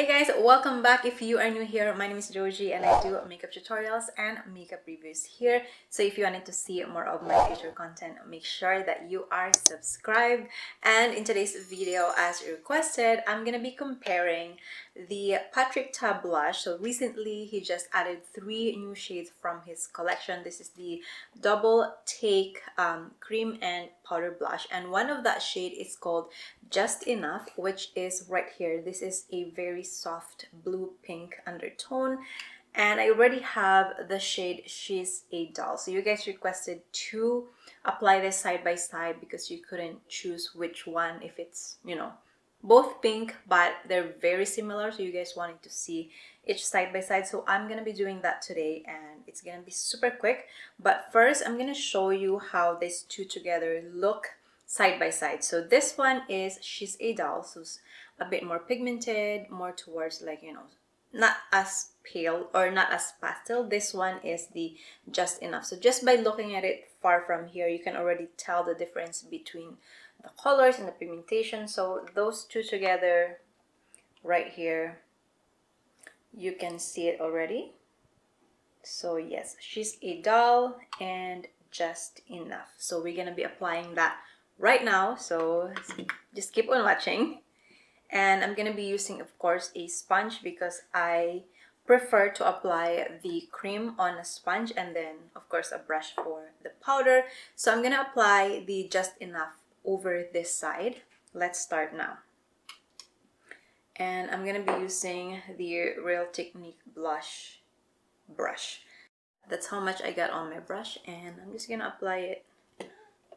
Hey guys, welcome back. If you are new here, my name is Joji and I do makeup tutorials and makeup reviews here. So if you wanted to see more of my future content, make sure that you are subscribed. And in today's video, as requested, I'm gonna be comparing the Patrick Ta blush. So recently he just added 3 new shades from his collection. This is the Double-Take cream and powder blush, and one of that shade is called Just Enough, which is right here. This is a very soft blue pink undertone, and I already have the shade She's a Doll. So you guys requested to apply this side by side because you couldn't choose which one, if it's, you know, both pink but they're very similar, so you guys wanted to see each side by side. So I'm gonna be doing that today and it's gonna be super quick, but first I'm gonna show you how these two together look side by side. So this one is She's a Doll, so it's a bit more pigmented, more towards, like, you know, not as pale or not as pastel. This one is the Just Enough. So just by looking at it far from here, you can already tell the difference between the colors and the pigmentation. So those two together right here, you can see it already. So yes, She's a Doll and Just Enough. So we're gonna be applying that right now, so just keep on watching. And I'm gonna be using, of course, a sponge because I prefer to apply the cream on a sponge, and then of course a brush for the powder. So I'm gonna apply the Just Enough over this side. Let's start now. And I'm gonna be using the Real Technique blush brush. That's how much I got on my brush, and I'm just gonna apply it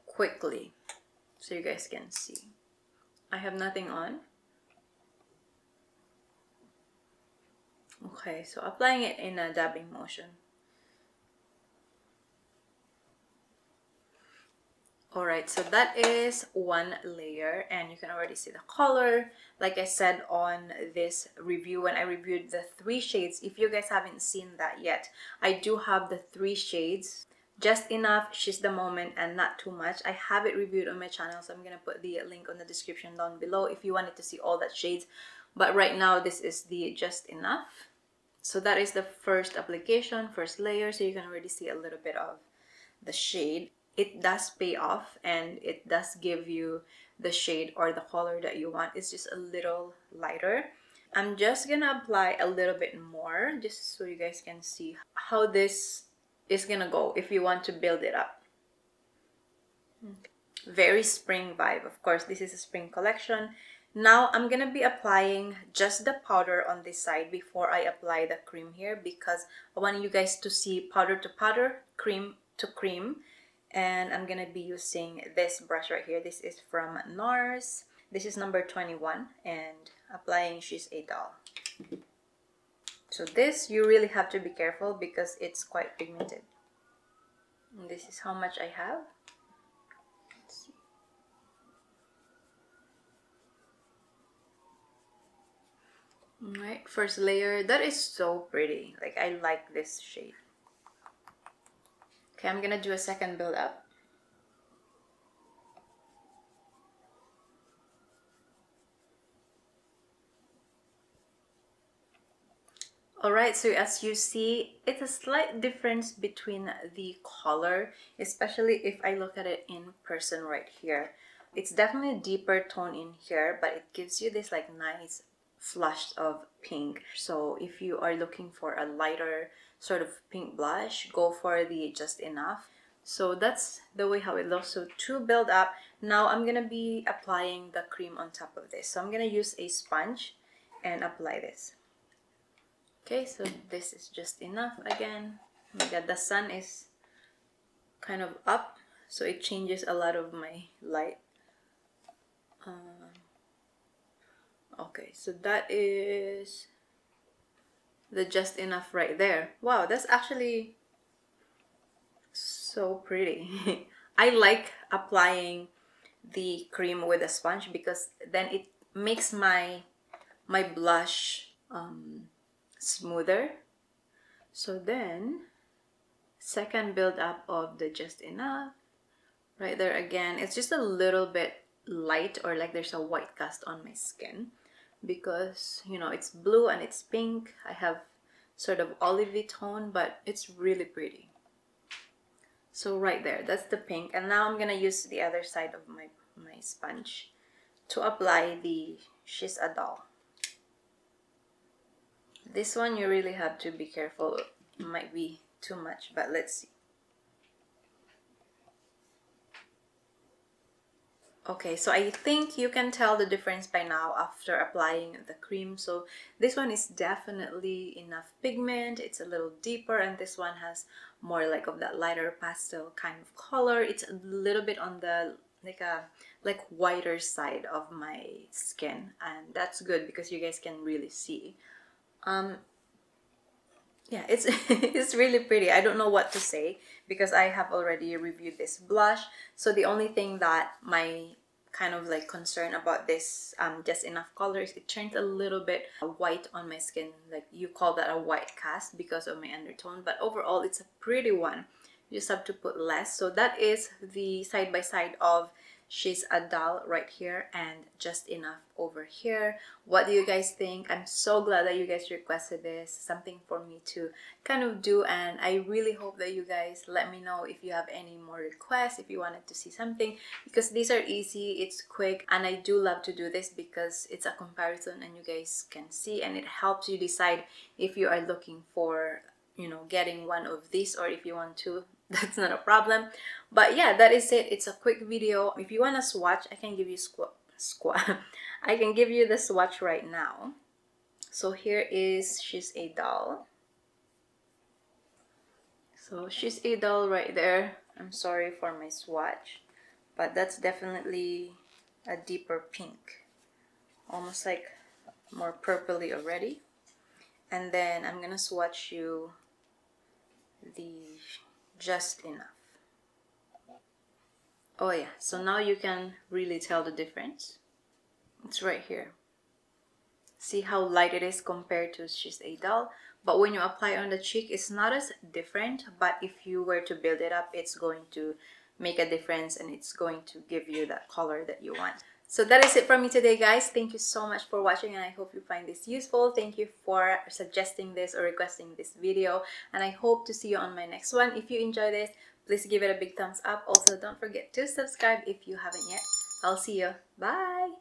quickly so you guys can see. I have nothing on. Okay, so applying it in a dabbing motion. Alright, so that is one layer, and you can already see the color. Like I said on this review, when I reviewed the 3 shades, if you guys haven't seen that yet, I do have the 3 shades. Just Enough, She's the Moment, and Not Too Much. I have it reviewed on my channel, so I'm gonna put the link on the description down below if you wanted to see all that shades. But right now, this is the Just Enough. So that is the first application, first layer, so you can already see a little bit of the shade. It does pay off, and it does give you the shade or the color that you want. It's just a little lighter. I'm just gonna apply a little bit more just so you guys can see how this is gonna go if you want to build it up. Very spring vibe. Of course, this is a spring collection. Now I'm gonna be applying just the powder on this side before I apply the cream here, because I want you guys to see powder to powder, cream to cream. And I'm gonna be using this brush right here. This is from NARS. This is number 21, and applying She's a Doll. So this, you really have to be careful because it's quite pigmented. And this is how much I have. Let's see. Alright, first layer. That is so pretty. Like, I like this shade. Okay, I'm gonna do a second build up. Alright, so as you see, it's a slight difference between the color, especially if I look at it in person right here. It's definitely a deeper tone in here, but it gives you this like nice flush of pink. So if you are looking for a lighter sort of pink blush, go for the Just Enough. So that's the way how it looks. So to build up, now I'm gonna be applying the cream on top of this. So I'm gonna use a sponge and apply this. Okay, so this is Just Enough again. Oh my god, the sun is kind of up, so it changes a lot of my light. Okay, so that is the Just Enough right there. Wow, that's actually so pretty. I like applying the cream with a sponge because then it makes my blush smoother. So then, second build up of the Just Enough right there again. It's just a little bit light, or like there's a white cast on my skin. because, you know, it's blue and it's pink. I have sort of olivey tone, but it's really pretty. So right there, that's the pink. And now I'm gonna use the other side of my sponge to apply the She's a Doll. This one you really have to be careful, it might be too much, but let's see. Okay, so I think you can tell the difference by now after applying the cream. So this one is definitely enough pigment, it's a little deeper, and this one has more like of that lighter pastel kind of color. It's a little bit on the like whiter side of my skin, and that's good because you guys can really see. Yeah, it's it's really pretty. I don't know what to say because I have already reviewed this blush. So the only thing that my kind of like concern about this Just Enough color is it turns a little bit white on my skin. Like you call that a white cast because of my undertone, but overall it's a pretty one. You just have to put less. So that is the side by side of She's a Doll right here and Just Enough over here. What do you guys think? I'm so glad that you guys requested this, something for me to kind of do, and I really hope that you guys let me know if you have any more requests, if you wanted to see something, because these are easy, it's quick, and I do love to do this because it's a comparison and you guys can see, and it helps you decide if you are looking for, you know, getting one of these, or if you want to, that's not a problem. But yeah, that is it. It's a quick video. If you want a swatch, I can give you I can give you the swatch right now. So here is She's a Doll. So She's a Doll right there. I'm sorry for my swatch, but that's definitely a deeper pink, almost like more purpley already. And then I'm gonna swatch you the Just Enough. Oh yeah, so now you can really tell the difference. It's right here. See how light it is compared to She's a Doll, but when you apply on the cheek, it's not as different, but if you were to build it up, it's going to make a difference and it's going to give you that color that you want. So that is it for me today, guys. Thank you so much for watching, and I hope you find this useful. Thank you for suggesting this or requesting this video, and I hope to see you on my next one. If you enjoy this, please give it a big thumbs up. Also, don't forget to subscribe if you haven't yet. I'll see you. Bye!